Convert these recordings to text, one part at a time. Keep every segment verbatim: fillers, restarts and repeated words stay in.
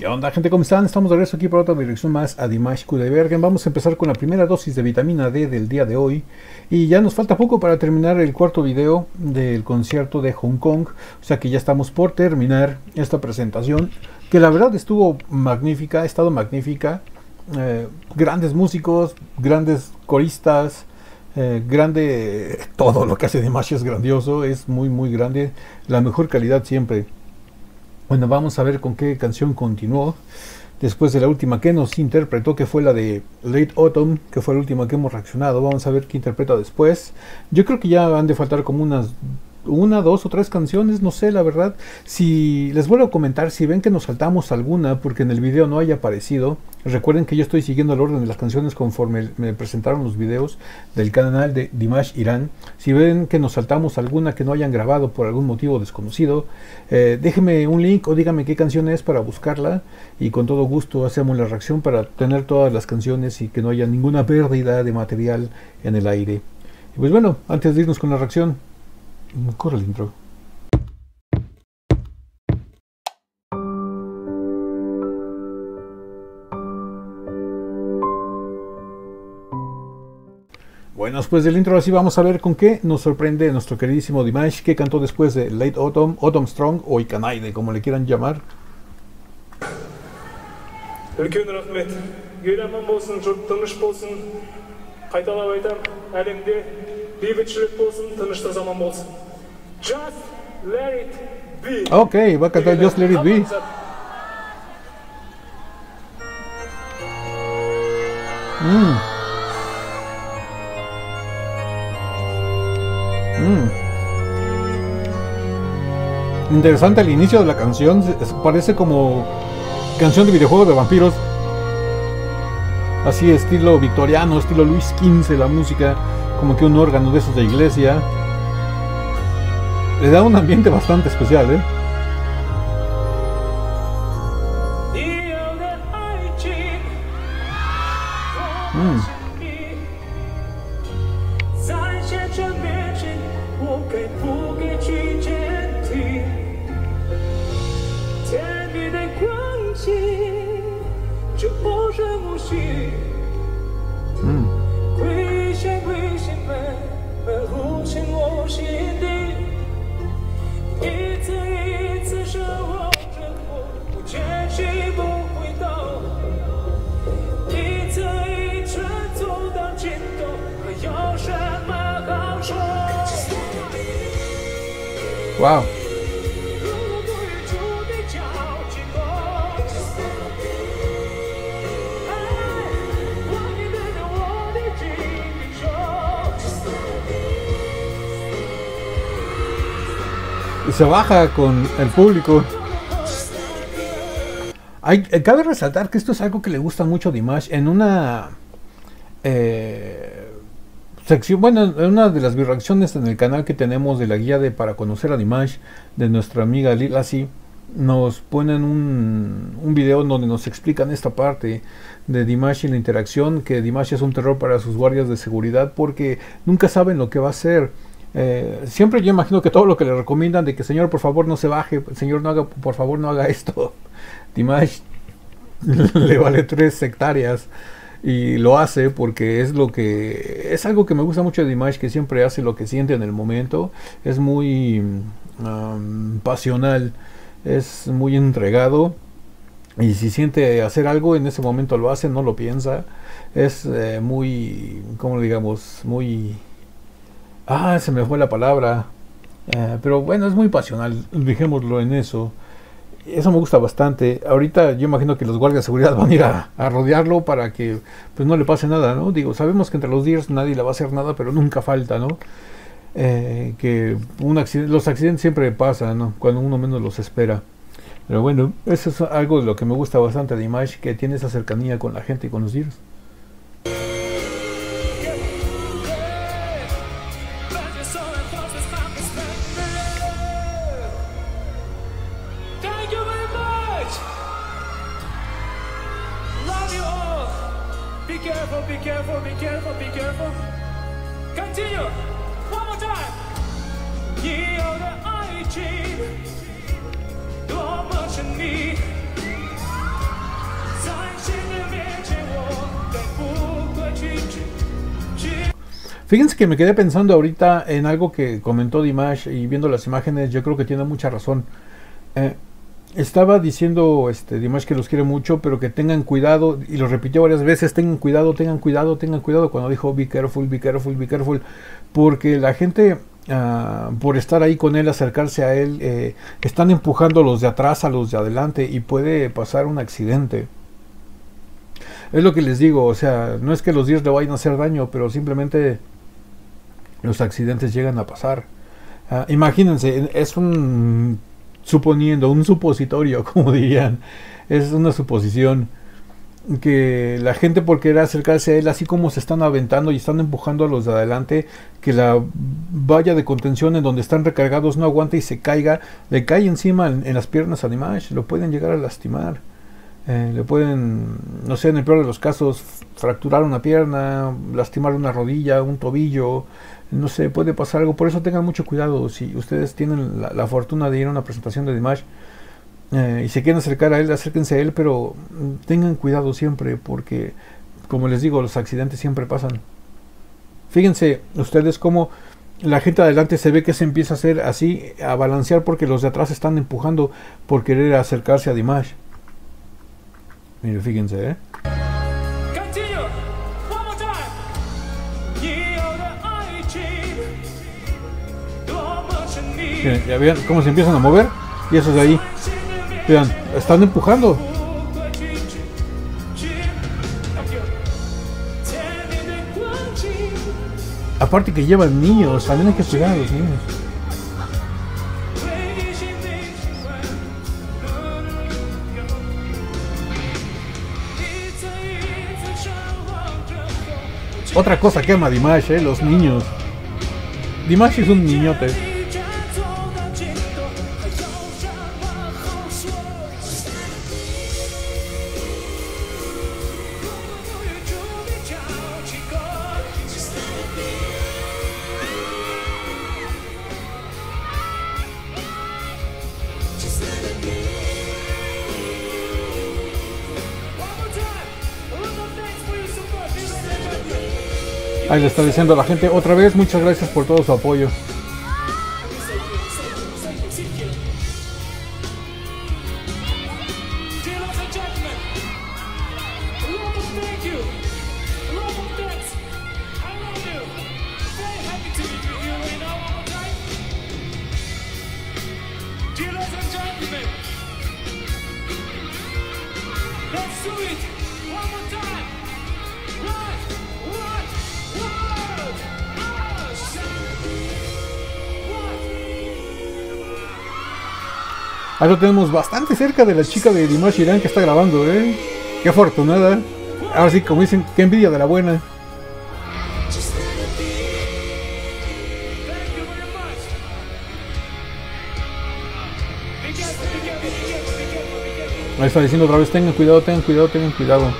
¿Qué onda, gente? ¿Cómo están? Estamos de regreso aquí para otra dirección más a Dimash Kudaibergen. Vamos a empezar con la primera dosis de vitamina D del día de hoy. Y ya nos falta poco para terminar el cuarto video del concierto de Hong Kong. O sea que ya estamos por terminar esta presentación, que la verdad estuvo magnífica, ha estado magnífica. Eh, grandes músicos, grandes coristas, eh, grande... Todo lo que hace Dimash es grandioso, es muy muy grande. La mejor calidad siempre. Bueno, vamos a ver con qué canción continuó después de la última que nos interpretó, que fue la de Late Autumn, que fue la última que hemos reaccionado. Vamos a ver qué interpreta después. Yo creo que ya han de faltar como unas una, dos o tres canciones, no sé, la verdad. Si les vuelvo a comentar, si ven que nos saltamos alguna porque en el video no haya aparecido, recuerden que yo estoy siguiendo el orden de las canciones conforme me presentaron los videos del canal de Dimash Irán. Si ven que nos saltamos alguna que no hayan grabado por algún motivo desconocido, eh, déjenme un link o díganme qué canción es para buscarla, y con todo gusto hacemos la reacción para tener todas las canciones y que no haya ninguna pérdida de material en el aire. Y pues bueno, antes de irnos con la reacción, corre el intro. Bueno, después del intro, así vamos a ver con qué nos sorprende nuestro queridísimo Dimash, que cantó después de Late Autumn, Autumn Strong o Ikanaide, como le quieran llamar. Ok, va a cantar Just Let It Be. Mm. Mm. Interesante el inicio de la canción, parece como canción de videojuego de vampiros. Así estilo victoriano, estilo Luis quince la música, como que un órgano de esos de iglesia. Le da un ambiente bastante especial, ¿eh? Mm. Wow. Y se baja con el público. Hay, cabe resaltar que esto es algo que le gusta mucho a Dimash. En una eh, sección, bueno, en una de las reacciones en el canal que tenemos de la guía de para conocer a Dimash de nuestra amiga Lilasi, nos ponen un, un video donde nos explican esta parte de Dimash y la interacción, que Dimash es un terror para sus guardias de seguridad porque nunca saben lo que va a hacer. Eh, siempre yo imagino que todo lo que le recomiendan de que señor por favor no se baje, señor no haga, por favor no haga esto, Dimash le vale tres hectáreas y lo hace porque es lo que es algo que me gusta mucho de Dimash, que siempre hace lo que siente en el momento, es muy um, pasional, es muy entregado. Y si siente hacer algo, en ese momento lo hace, no lo piensa. Es eh, muy, como digamos, muy... Ah, se me fue la palabra. Eh, pero bueno, es muy pasional, dejémoslo en eso. Eso me gusta bastante. Ahorita yo imagino que los guardias de seguridad van a ir a, a rodearlo para que pues no le pase nada, ¿no? Digo, sabemos que entre los Deers nadie le va a hacer nada, pero nunca falta, ¿no? Eh, que un accidente, los accidentes siempre pasan, ¿no? Cuando uno menos los espera. Pero bueno, eso es algo de lo que me gusta bastante de Dimash, que tiene esa cercanía con la gente y con los Deers. Fíjense que me quedé pensando ahorita en algo que comentó Dimash, y viendo las imágenes yo creo que tiene mucha razón. Eh, estaba diciendo este, Dimash que los quiere mucho, pero que tengan cuidado, y lo repitió varias veces, tengan cuidado, tengan cuidado, tengan cuidado, cuando dijo be careful, be careful, be careful, porque la gente... Uh, por estar ahí con él, acercarse a él, eh, están empujando a los de atrás, a los de adelante, y puede pasar un accidente. Es lo que les digo, o sea, no es que los Deers le vayan a hacer daño, pero simplemente los accidentes llegan a pasar. Uh, imagínense, es un suponiendo, un supositorio, como dirían, es una suposición, que la gente por querer acercarse a él, así como se están aventando y están empujando a los de adelante, que la valla de contención en donde están recargados no aguanta y se caiga, le cae encima en, en las piernas a Dimash, lo pueden llegar a lastimar, eh, le pueden, no sé, en el peor de los casos, fracturar una pierna, lastimar una rodilla, un tobillo, no sé, puede pasar algo. Por eso tengan mucho cuidado. Si ustedes tienen la, la fortuna de ir a una presentación de Dimash, Eh, y se quieren acercar a él, acérquense a él, pero tengan cuidado siempre, porque como les digo, los accidentes siempre pasan. Fíjense ustedes cómo la gente adelante se ve que se empieza a hacer así, a balancear, porque los de atrás están empujando por querer acercarse a Dimash. Miren, fíjense, eh miren, ya vean cómo se empiezan a mover, y esos de ahí, vean, están empujando. Aparte que llevan niños, también hay que cuidar a los niños. Otra cosa que ama a Dimash, eh, los niños. Dimash es un niñote. Ahí le está diciendo a la gente otra vez, muchas gracias por todo su apoyo. Ahí lo tenemos bastante cerca de la chica de Dimash Irán que está grabando, ¿eh? Qué afortunada. Ahora sí, como dicen, qué envidia de la buena. Ahí está diciendo otra vez, tengan cuidado, tengan cuidado, tengan cuidado.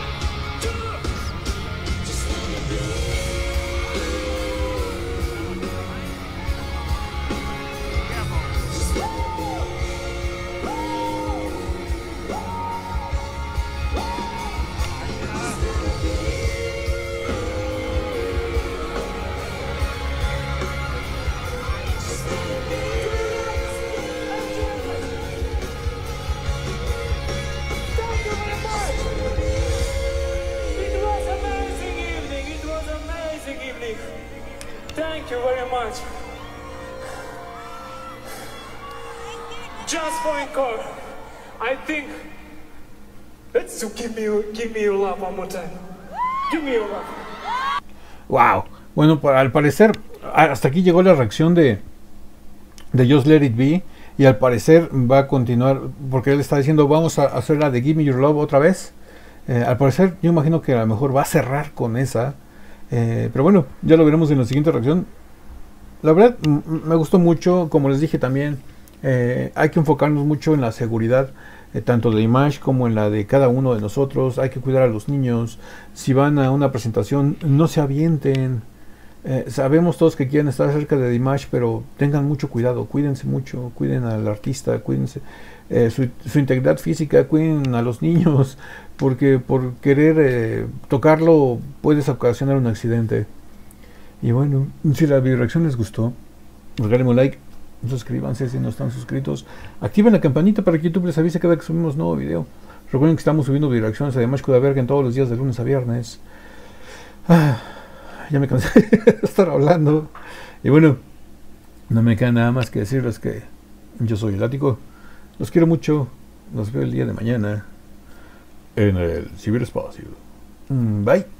Thank you very much. Just for encore, I think let's give me, give me your love one more time. Give me your love. Wow. Bueno, para, al parecer hasta aquí llegó la reacción de de Just Let It Be, y al parecer va a continuar, porque él está diciendo vamos a hacer la de Give Me Your Love otra vez. Eh, al parecer yo imagino que a lo mejor va a cerrar con esa. Eh, pero bueno, ya lo veremos en la siguiente reacción. La verdad, me gustó mucho. Como les dije también, eh, hay que enfocarnos mucho en la seguridad, eh, tanto de Dimash como en la de cada uno de nosotros. Hay que cuidar a los niños. Si van a una presentación, no se avienten. Eh, sabemos todos que quieren estar cerca de Dimash, pero tengan mucho cuidado, cuídense mucho, cuiden al artista, cuídense eh, su, su integridad física, cuiden a los niños, porque por querer eh, tocarlo puedes ocasionar un accidente. Y bueno, si la videoreacción les gustó, regálenme un like, suscríbanse si no están suscritos, activen la campanita para que YouTube les avise cada que subimos nuevo video. Recuerden que estamos subiendo videoreacciones a Dimash Kudaibergen todos los días de lunes a viernes. Ah, ya me cansé de estar hablando. Y bueno, no me queda nada más que decirles que yo soy Lático. Los quiero mucho. Los veo el día de mañana en el ciberespacio. Bye.